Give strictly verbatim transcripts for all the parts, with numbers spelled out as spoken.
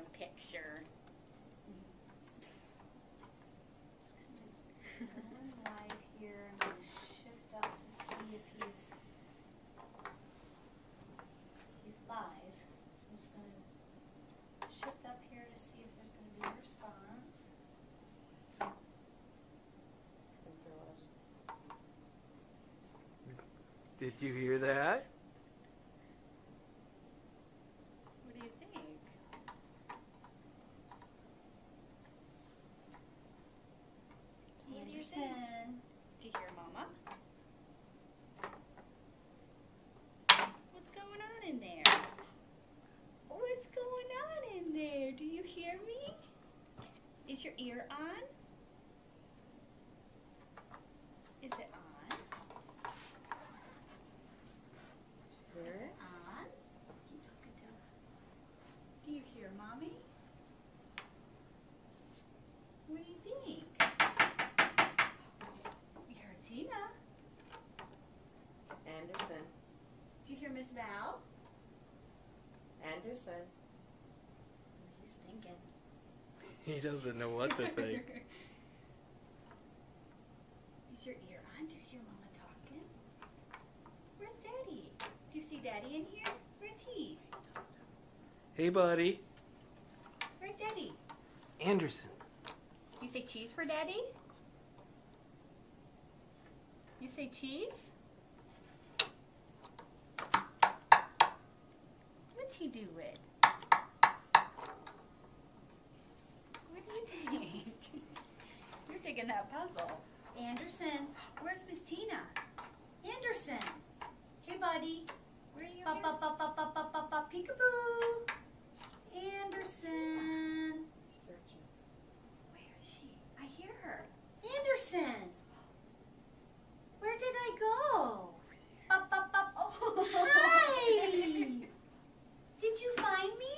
your picture. Just going to go live here. I'm going to shift up to see if he's he's live. So I'm just going to shift up here to see if there's going to be a response. I think there was. Did you hear that? What do you think? Anderson, do you hear Mama? What's going on in there? What's going on in there? Do you hear me? Is your ear on? Is it on? Is it on? Keep talking to her. Do you hear Mommy? What do you think? You heard Tina. Anderson. Do you hear Miss Val? Anderson. He's thinking. He doesn't know what to think. Is your ear on? Do you hear Mama talking? Where's Daddy? Do you see Daddy in here? Where's he? Hey, buddy. Where's Daddy? Anderson. You say cheese for Daddy? You say cheese? What's he doing? What do you think? You're digging that puzzle. Anderson, where's Miss Tina? Anderson. Hey, buddy. Where are you? Ba ba ba ba ba ba ba peekaboo. Anderson. Searching. Where is she? I hear her. Anderson. Where did I go? Ba ba ba. Oh. Hi. Did you find me?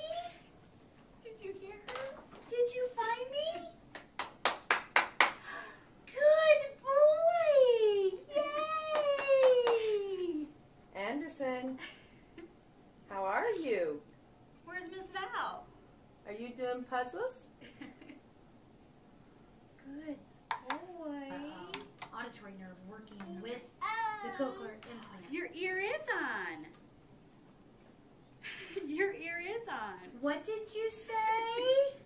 Did you hear her? Did you find me? Good boy. Yay. Anderson, how are you? Where's Miss Val? Are you doing puzzles? Good boy. Uh-oh. Auditory nerve working with oh. the cochlear implant. Your ear is on. Your ear is on. What did you say?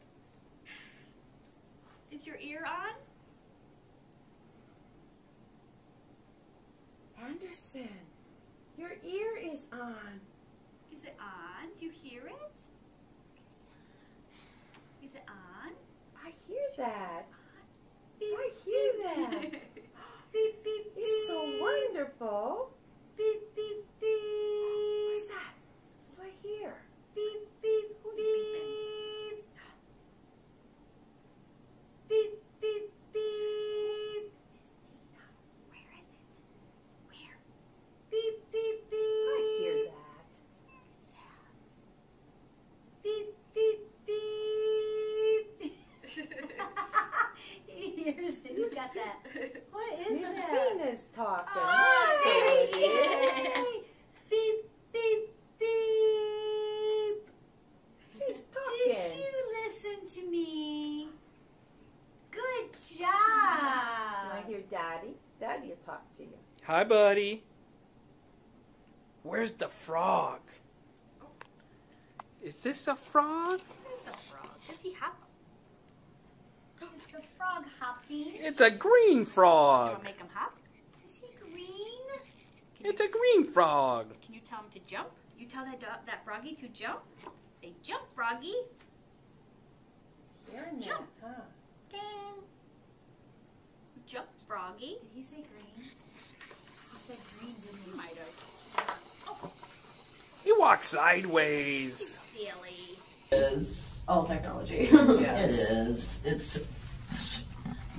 Is your ear on? Anderson, your ear is on. Is it on? Do you hear it? Is it on? I hear that. Beep, I hear beep, that. Beep, beep, beep. It's so wonderful. Beep, beep, beep. What's that? What do I hear? Beep, beep, Who's beep. Beeping? Beep, beep, beep. Where is it? Where? Beep, beep, beep. I hear that. Beep, beep, beep. Here's it. He's got that. What is Miss that? Miss Tina's talking. Oh, there she is. Beep, beep, beep. She's talking. Did you listen to me? Good job. I hear Daddy. Daddy will talk to you. Hi, buddy. Where's the frog? Oh. Is this a frog? Where's the frog? Is he hopping? Is the frog hopping? It's a green frog. Shall I make him hop? Is he green? Can it's you, a green frog. Can you tell him to jump? You tell that dog, that froggy to jump? Say, jump, froggy. You're in jump. That, huh? Ding. Jump, froggy. Did he say green? He said green, didn't he? He might have. Oh. He walks sideways. He's silly. It is all technology. Yes. It is. It's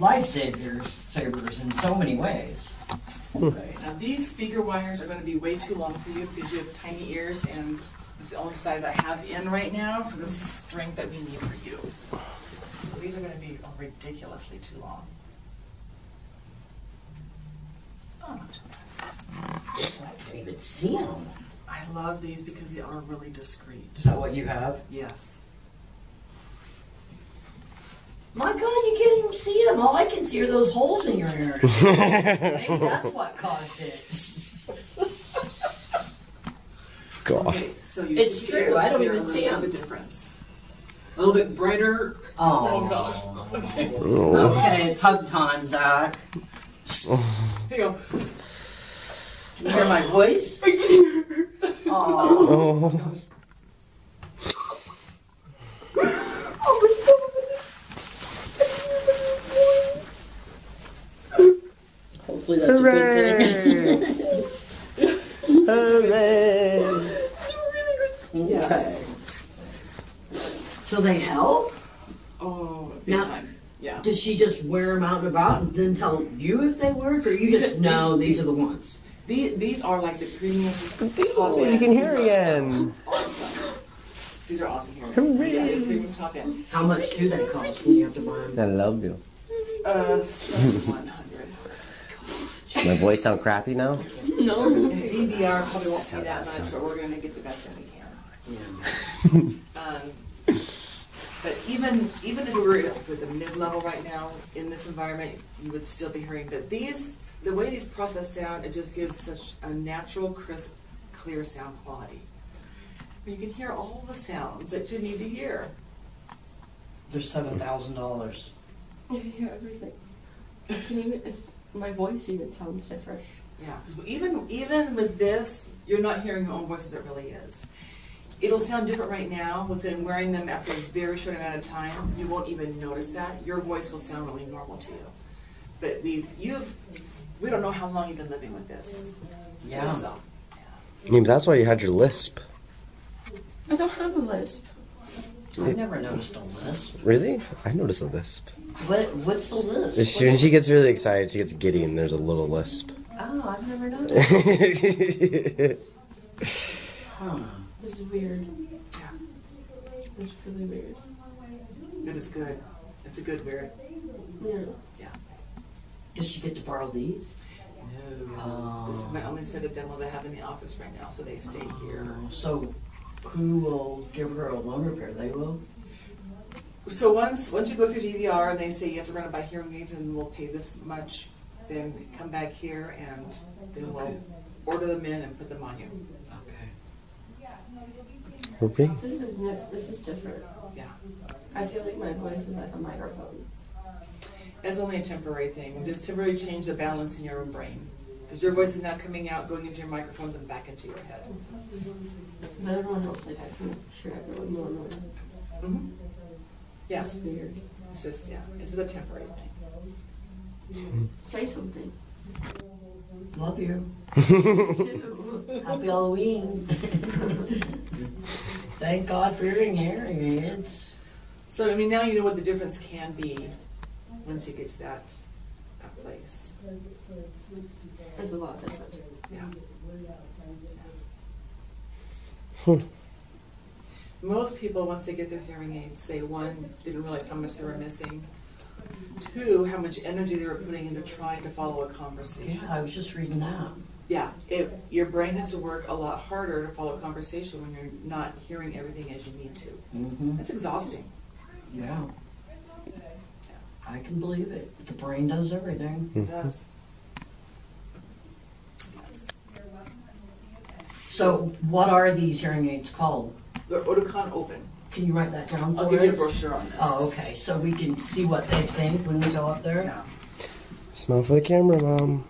lifesavers, savers in so many ways. Right. Now these speaker wires are going to be way too long for you because you have tiny ears, and it's the only size I have in right now for the strength that we need for you. So these are going to be ridiculously too long. I can't even see them. I love these because they are really discreet. Is that what you have? Yes. My God, you can't even see them. All I can see are those holes in your hair. Maybe that's what caused it. God. Okay, so you it's true. I don't even see them. A difference. A little bit brighter. Oh, oh gosh. Okay. Oh. Okay, it's hug time, Zach. Oh. Here you go. You hear my voice? Oh. Hopefully that's Hooray. A good thing. Hooray! Really good. Yes. Okay. So they help? Oh, big now, time. Yeah. Does she just wear them out and about and then tell you if they work, or you just know these are the ones? These, these are like the premium. Oh, you can hear again. Awesome. These are awesome here. Hooray! Yeah, how much do they cost when you have to buy them? I love you. Uh, seven hundred. My voice sound crappy now? No. D V R probably won't be that much, but we're going to get the best that we can. Yeah. um, but even even if we were with the mid-level right now in this environment, you would still be hearing. But these, the way these process sound, it just gives such a natural, crisp, clear sound quality. You can hear all the sounds that you need to hear. They're seven thousand dollars. You can hear everything. It's, my voice even sounds different. Yeah, because even even with this, you're not hearing your own voice as it really is. It'll sound different right now. Within wearing them after a very short amount of time, you won't even notice that. Your voice will sound really normal to you. But we've you've we don't know how long you've been living with this. Yeah. So, yeah. I mean, that's why you had your lisp. I don't have a lisp. I never noticed a lisp. Really? I noticed a lisp. What? What's the lisp? As soon as she gets really excited, she gets giddy, and there's a little lisp. Oh, I've never noticed. Huh. This is weird. Yeah. This is really weird. It is good. It's a good weird. Yeah. Yeah. Does she get to borrow these? No. Oh. This is my only set of demos I have in the office right now, so they stay oh. here. So, who will give her a loaner pair? They will. So once once you go through D V R and they say, yes, we're going to buy hearing aids and we'll pay this much, then come back here and then okay. we'll order them in and put them on you. Okay. Okay. This is this is different. Yeah. I feel like my voice is like a microphone. That's only a temporary thing. Just temporarily change the balance in your own brain. Because your voice is now coming out, going into your microphones and back into your head. But everyone else, like, I can hear everyone normally. Mm-hmm. Yeah. It's weird. It's just, yeah, it's just a temporary thing. Say something. Love you. Happy Halloween. Thank God for your hearing aids. So, I mean, now you know what the difference can be once you get to that, that place. It's a lot different. Yeah. Hmm. Most people, once they get their hearing aids, say, one, didn't realize how much they were missing. Two, how much energy they were putting into trying to follow a conversation. Yeah, I was just reading that. Yeah, it, your brain has to work a lot harder to follow a conversation when you're not hearing everything as you need to. Mm-hmm. That's exhausting. Yeah. yeah. I can believe it. The brain does everything. It does. So, what are these hearing aids called? They're Oticon Open. Can you write that down for us? I'll give you a brochure on this. Oh, okay. So we can see what they think when we go up there? Yeah. Smile for the camera, Mom.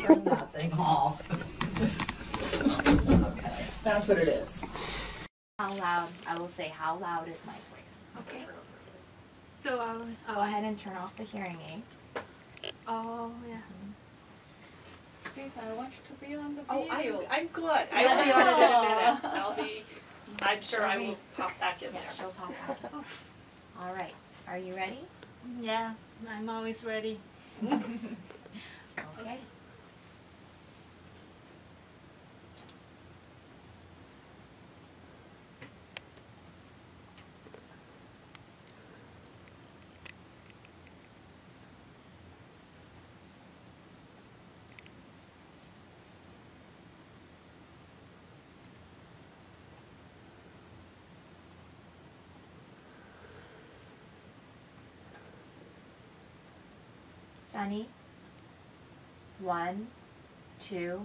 Turn that thing off. Okay. That's what it is. How loud, I will say, how loud is my voice? Okay. So I'll um, go ahead and turn off the hearing aid. Oh, yeah. I want you to be on the video. Oh, I'm, I'm good. I will be on it in a minute. I'll be, I'm sure I will pop back in yeah, there. She'll pop back. Oh. All right. Are you ready? Yeah, I'm always ready. Okay. Sunny. One, two,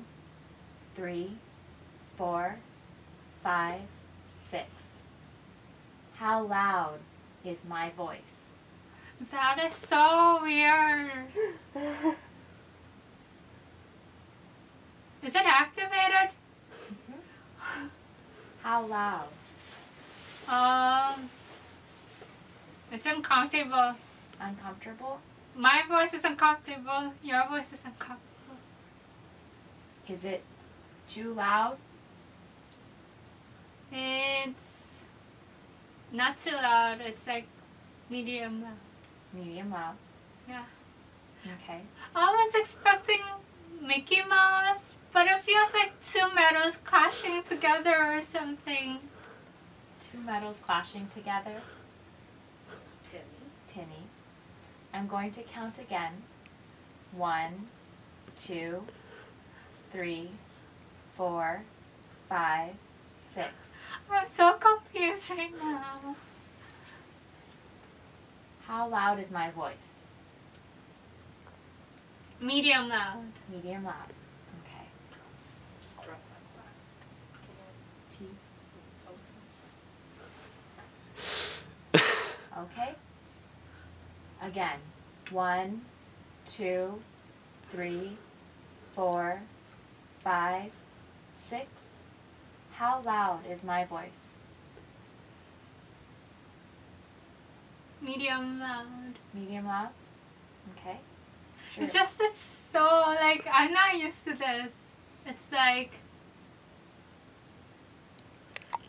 three, four, five, six. How loud is my voice? That is so weird. Is it activated? Mm-hmm. How loud? Um, it's uncomfortable. Uncomfortable? My voice is uncomfortable. Your voice is uncomfortable. Is it too loud? It's not too loud. It's like medium loud. Medium loud? Yeah. Okay. I was expecting Mickey Mouse, but it feels like two metals clashing together or something. Two metals clashing together? Tinny. Tinny. I'm going to count again. One, two, three, four, five, six. I'm so confused right now. How loud is my voice? Medium loud. Medium loud. Okay. Tease. Okay. Again. One, two, three, four, five, six. How loud is my voice? Medium loud. Medium loud? Okay. Sure. It's just, it's so, like, I'm not used to this. It's like,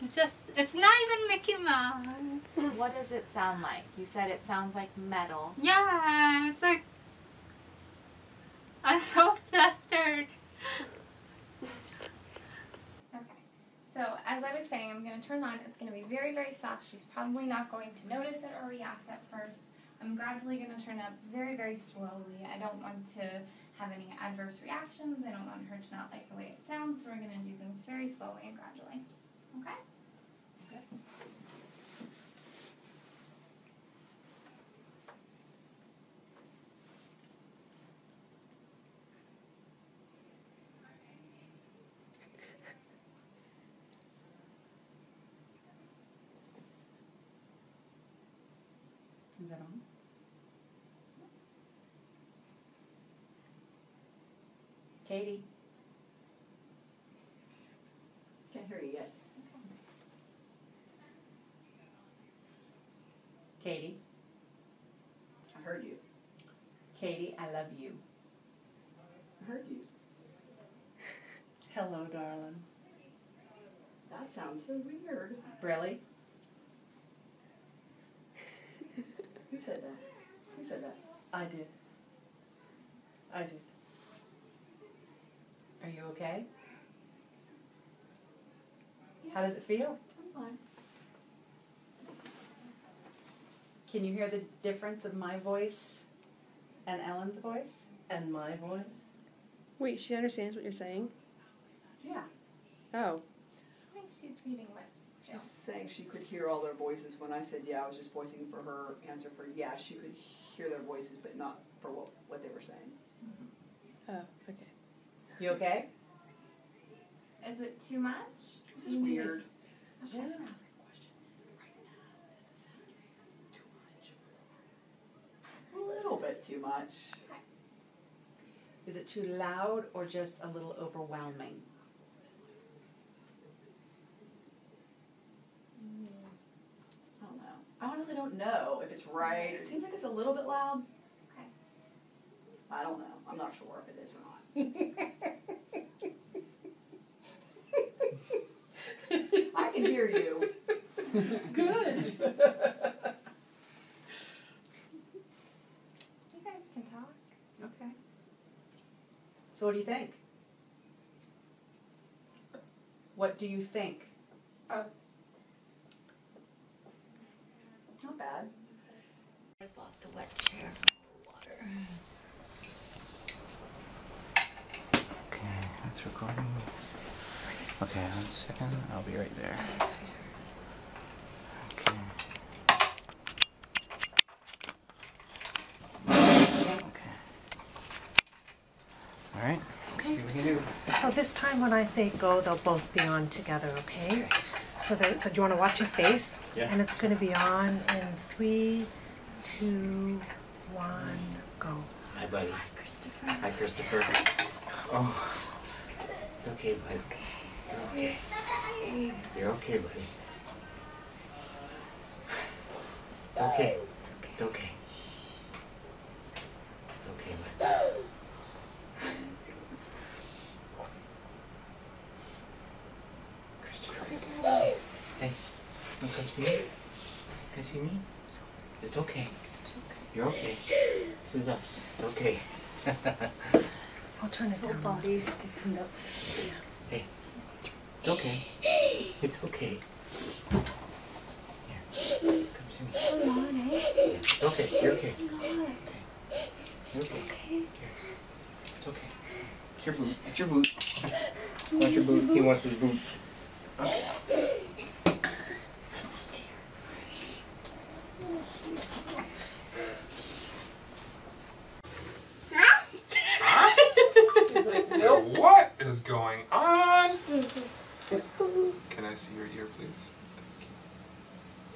it's just, it's not even Mickey Mouse. What does it sound like? You said it sounds like metal. Yeah, it's like, I'm so flustered. Okay, so as I was saying, I'm going to turn on. It's going to be very, very soft. She's probably not going to notice it or react at first. I'm gradually going to turn up very, very slowly. I don't want to have any adverse reactions. I don't want her to not like the way it sounds, so we're going to do things very slowly and gradually. Okay? Okay. Is that on? Katie. Can't hear you yet. Katie, I heard you. Katie, I love you. I heard you. Hello, darling. That sounds so weird. Really? Who said that? Who said that? I did. I did. Are you okay? Yeah. How does it feel? I'm fine. Can you hear the difference of my voice and Ellen's voice? And my voice? Wait, she understands what you're saying? Yeah. Oh. I think she's reading lips. She's saying she could hear all their voices. When I said yeah, I was just voicing for her answer for yeah. She could hear their voices, but not for what, what they were saying. Mm-hmm. Oh, okay. You okay? Is it too much? This is weird. Okay. Yeah. Too much. Okay. Is it too loud or just a little overwhelming? Mm. I don't know. I honestly don't know if it's right. It seems like it's a little bit loud. Okay. I don't know. I'm not sure if it is or not. I can hear you. Good. So what do you think? What do you think? Uh, not bad. I bought the wet chair for water. Okay, that's recording. Okay, one second. I'll be right there. Okay. Okay. All right, let's okay. see what we can do. So this time when I say go, they'll both be on together, okay? okay. So, that, so do you want to watch his face? Yeah. And it's going to be on in three, two, one, go. Hi, buddy. Hi, Christopher. Hi, Christopher. Oh, it's okay, buddy. You're okay. You're okay, buddy. It's okay. It's okay. It's okay, buddy. Hey, you come see me? You can see me? It's okay. It's okay. You're okay. This is us. It's okay. I'll turn it down. Body stiffened up. Hey, it's okay. It's okay. Here, come see me. Come on, eh? It's okay. You're okay. It's okay. You're okay. Here. It's okay. It's your boot. It's your boot. I want your boot. He wants his boot. Okay. What is going on? Can I see your ear, please?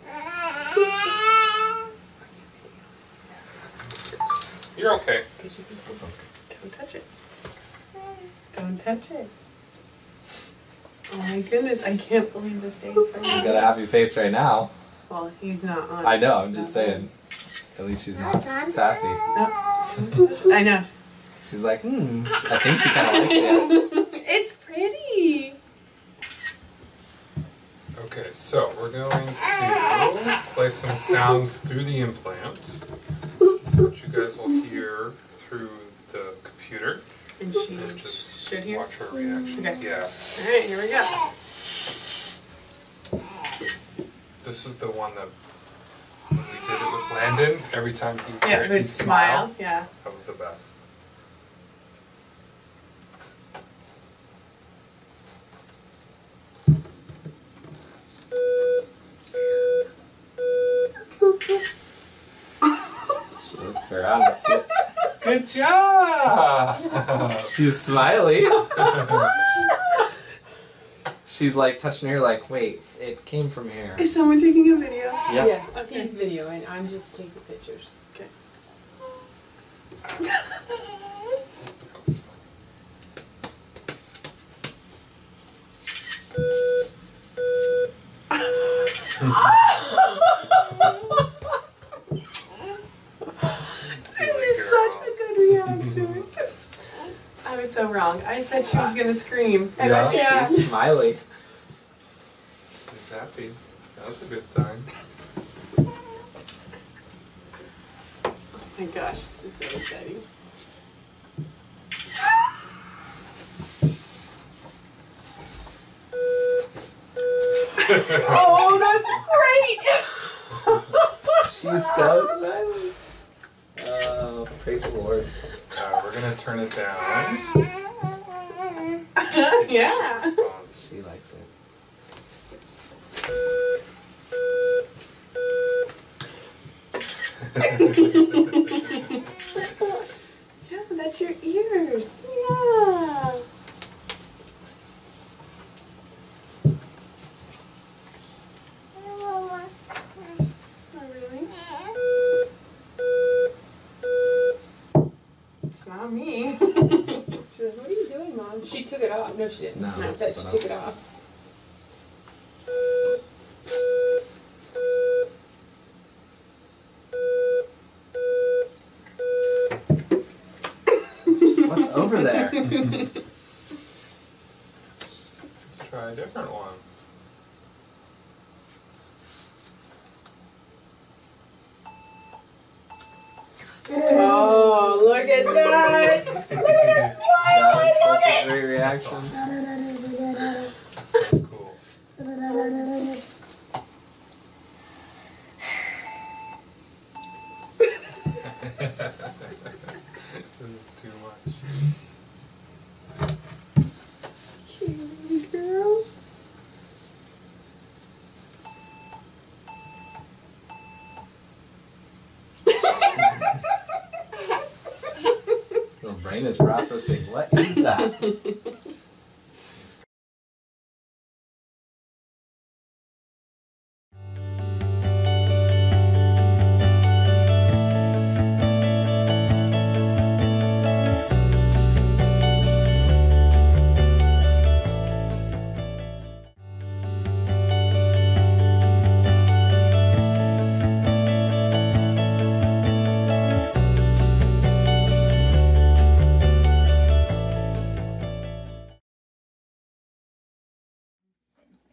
Thank you. You're okay. Don't touch it. Don't touch it. Oh my goodness, I can't believe this day's over. You got a happy face right now. Well, he's not on. I know, I'm just saying. At least she's not sassy. No. I know. She's like, hmm, I think she kind of liked it. It's pretty. Okay, so we're going to play some sounds through the implant, which you guys will hear through the computer. And she and just should hear? Watch her reactions. Okay. Yeah. All right, here we go. This is the one that we did it with Landon. Every time he yeah, heard it, he'd smile. smile. Yeah. That was the best. Good job! She's smiley. She's like touching her ear like, wait, it came from here. Is someone taking a video? Yes. Yes, okay. He's videoing. I'm just taking pictures. Okay. Wrong. I said she was gonna scream. And yeah, yeah. She's smiley. She's happy. That's a good sign. Oh my gosh, this is so exciting. Oh, that's great! She's so smiley. Oh, praise the Lord. Uh, we're gonna turn it down. Yeah. Response. She likes it. Yeah, that's your ears. Yeah. Oh, really? It's not me. She was, what are you doing, Mom? She took it off. No, she didn't. No, no but she took it off. What's over there? Let's try a different one. Oh, look at that! Look at that smile! I love it! Great reaction. Awesome. That's so cool. This is too much. Cute girl. brain is processing. What is that?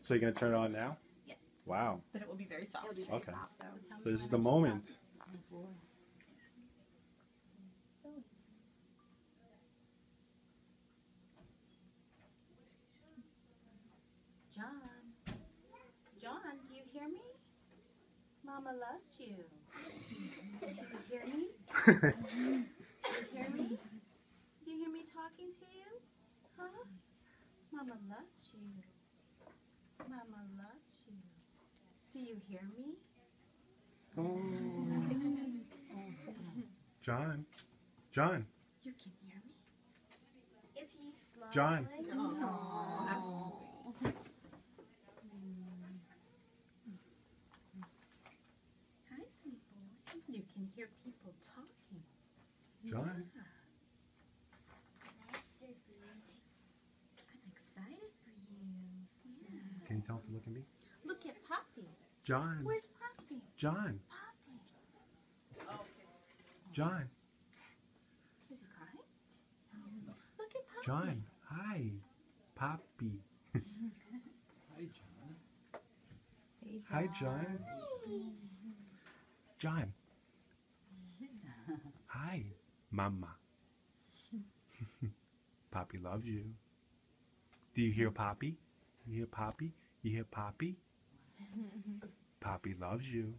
So you're going to turn it on now? Yes. Wow. But it will be very soft. Be very okay. Soft, so so this is the moment. John. John, do you hear me? Mama loves you. Do you hear me? Do you hear me? Do you hear me talking to you? Huh? Mama loves you. Mama loves you. Do you hear me? Oh. John. John. You can hear me? Is he smiling? John. Aww. That's sweet. Hi, sweet boy. You can hear people talking. John. Yeah. Can you tell him to look at me? Look at Poppy. John. Where's Poppy? John. Poppy. Oh. John. Is he crying? No. Look at Poppy. John. Hi. Poppy. Hi, John. Hey, John. Hi, John. Hi. John. Hi, Mama. Poppy loves you. Do you hear Poppy? You hear Poppy? You hear Poppy? Poppy loves you.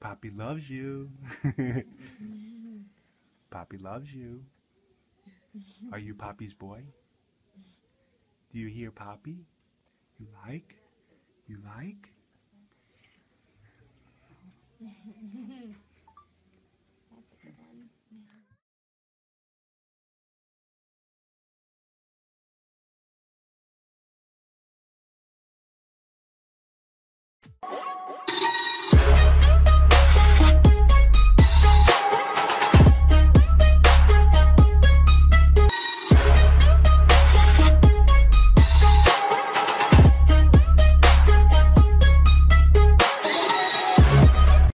Poppy loves you. Poppy loves you. Are you Poppy's boy? Do you hear Poppy? You like? You like?